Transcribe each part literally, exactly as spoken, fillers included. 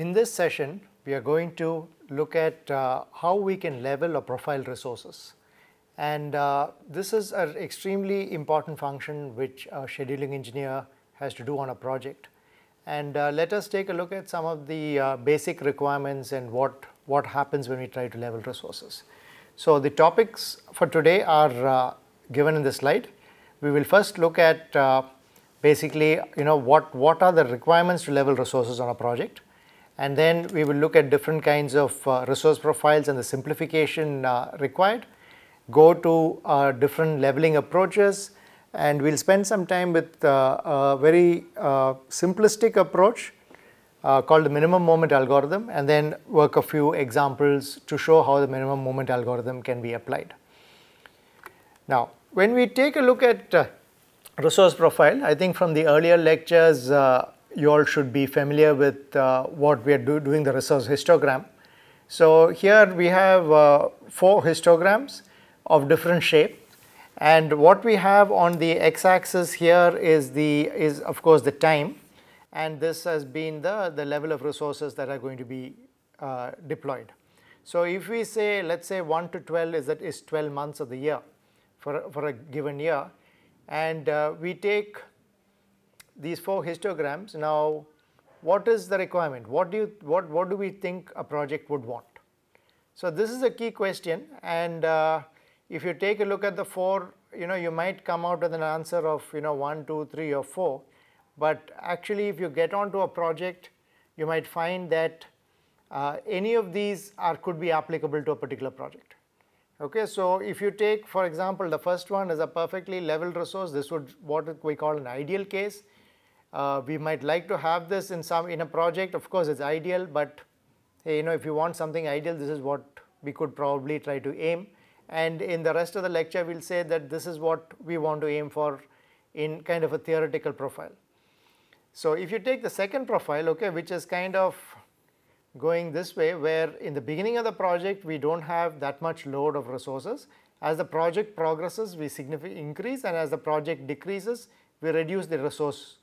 In this session, we are going to look at uh, how we can level or profile resources. And uh, this is an extremely important function which a scheduling engineer has to do on a project. And uh, let us take a look at some of the uh, basic requirements and what, what happens when we try to level resources. So the topics for today are uh, given in the slide. We will first look at uh, basically, you know, what, what are the requirements to level resources on a project. And then we will look at different kinds of uh, resource profiles and the simplification uh, required. Go to uh, different leveling approaches, and we'll spend some time with uh, a very uh, simplistic approach uh, called the minimum moment algorithm, and then work a few examples to show how the minimum moment algorithm can be applied. Now, when we take a look at uh, resource profile, I think from the earlier lectures uh, you all should be familiar with uh, what we are do doing the resource histogram. So here we have uh, four histograms of different shape. And what we have on the x-axis here is the is of course the time, and this has been the the level of resources that are going to be uh, deployed. So if we say, let's say one to twelve is that is twelve months of the year for for a given year, and uh, we take these four histograms. Now, what is the requirement? What do you what what do we think a project would want? So this is a key question, and uh, if you take a look at the four, you know, you might come out with an answer of, you know, one, two, three or four. But actually, if you get onto a project, you might find that uh, any of these are could be applicable to a particular project. Okay, so if you take, for example, the first one is a perfectly leveled resource. This would what we call an ideal case. Uh, we might like to have this in some in a project. Of course, it's ideal, but hey, you know, if you want something ideal, this is what we could probably try to aim. And in the rest of the lecture, we'll say that this is what we want to aim for in kind of a theoretical profile. So if you take the second profile, okay, which is kind of going this way, where in the beginning of the project, we don't have that much load of resources. As the project progresses, we significantly increase, and as the project decreases, we reduce the resource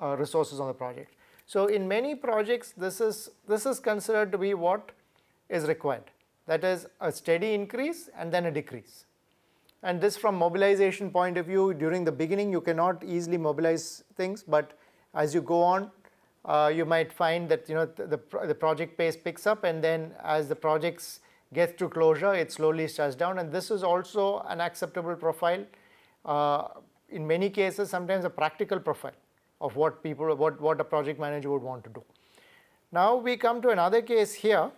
uh, resources on the project. So in many projects, this is, this is considered to be what is required. That is a steady increase and then a decrease. And this from mobilization point of view, during the beginning you cannot easily mobilize things, but as you go on uh, you might find that, you know, the, the project pace picks up, and then as the projects get to closure it slowly shuts down. And this is also an acceptable profile. Uh, in many cases, sometimes a practical profile of what people, what, what a project manager would want to do. Now we come to another case here.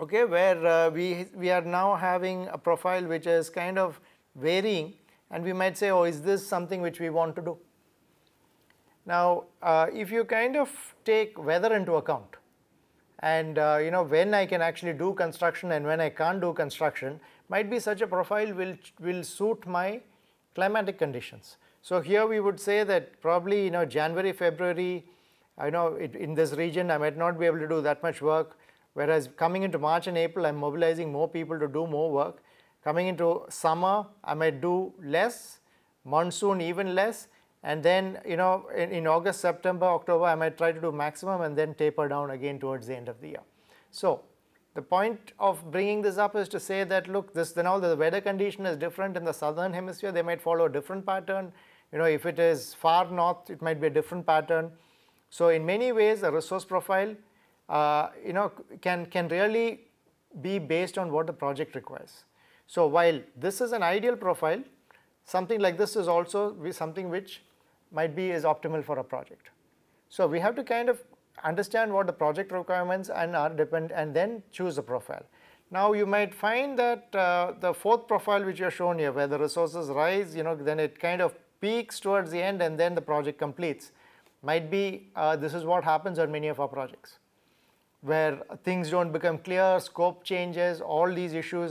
Okay, where uh, we, we are now having a profile which is kind of varying, and we might say, oh, is this something which we want to do? Now, uh, if you kind of take weather into account, and uh, you know, when I can actually do construction and when I can't do construction, might be such a profile will, will suit my climatic conditions. So here we would say that probably, you know, January, February, I know it, in this region I might not be able to do that much work. Whereas coming into March and April, I am mobilizing more people to do more work. Coming into summer, I might do less, monsoon even less, and then, you know, in, in August, September, October, I might try to do maximum and then taper down again towards the end of the year. So the point of bringing this up is to say that, look, this the, now the weather condition is different in the southern hemisphere. They might follow a different pattern. You know, if it is far north, it might be a different pattern. So in many ways, a resource profile Uh, you know, can, can really be based on what the project requires. So while this is an ideal profile, something like this is also something which might be is optimal for a project. So we have to kind of understand what the project requirements and are depend and then choose a profile. Now you might find that uh, the fourth profile which you are shown here, where the resources rise, you know, then it kind of peaks towards the end and then the project completes, might be uh, this is what happens on many of our projects, where things don't become clear, scope changes, all these issues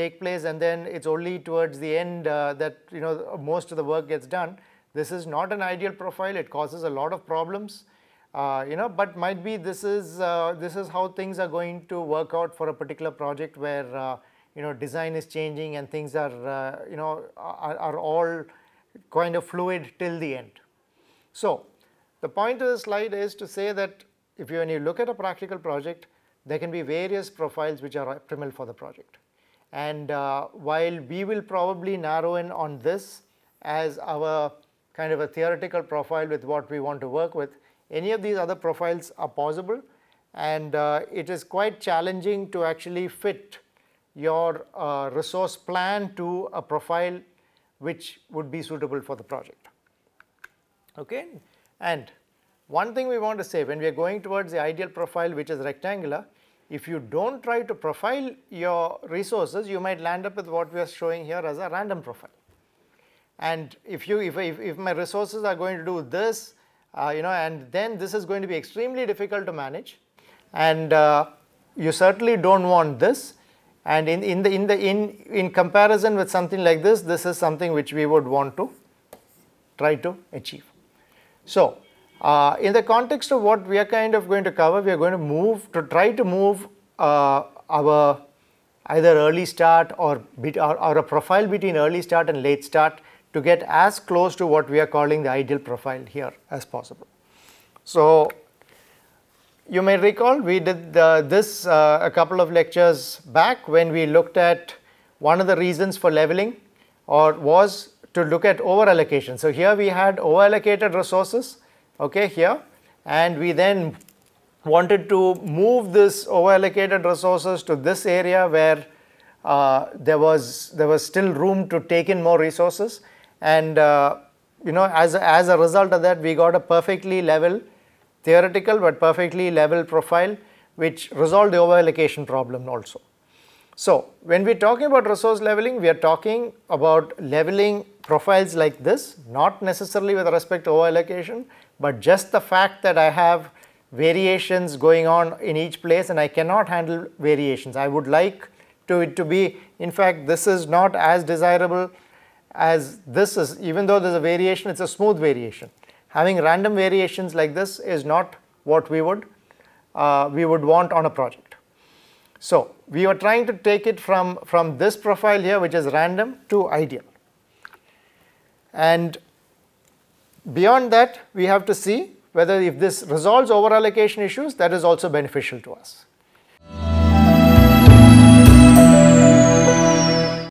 take place, and then it's only towards the end uh, that, you know, most of the work gets done. This is not an ideal profile. It causes a lot of problems, uh, you know, but might be this is, uh, this is how things are going to work out for a particular project where, uh, you know, design is changing and things are, uh, you know, are, are all kind of fluid till the end. So the point of the slide is to say that if you, when you look at a practical project, there can be various profiles which are optimal for the project. And uh, while we will probably narrow in on this as our kind of a theoretical profile with what we want to work with, any of these other profiles are possible, and uh, it is quite challenging to actually fit your uh, resource plan to a profile which would be suitable for the project. Okay? And one thing we want to say when we are going towards the ideal profile, which is rectangular, if you do not try to profile your resources, you might land up with what we are showing here as a random profile. And if you, if, if, if my resources are going to do this, uh, you know, and then this is going to be extremely difficult to manage, and uh, you certainly do not want this. And in, in the, in the, in, in comparison with something like this, this is something which we would want to try to achieve. So, uh, in the context of what we are kind of going to cover, we are going to move to try to move uh, our either early start or, bit, or, or a profile between early start and late start to get as close to what we are calling the ideal profile here as possible. So, you may recall we did the, this uh, a couple of lectures back when we looked at one of the reasons for leveling or was to look at over allocation. So, here we had over allocated resources, okay, here, and we then wanted to move this over allocated resources to this area where uh, there was there was still room to take in more resources, and uh, you know, as a, as a result of that we got a perfectly level theoretical but perfectly level profile which resolved the over allocation problem also. So, when we are talking about resource leveling, we are talking about leveling profiles like this, not necessarily with respect to over allocation, but just the fact that I have variations going on in each place and I cannot handle variations. I would like to it to be, in fact, this is not as desirable as this is, even though there is a variation, it is a smooth variation. Having random variations like this is not what we would, uh, we would want on a project. So, we were trying to take it from, from this profile here, which is random, to ideal. And beyond that, we have to see whether if this resolves over allocation issues, that is also beneficial to us.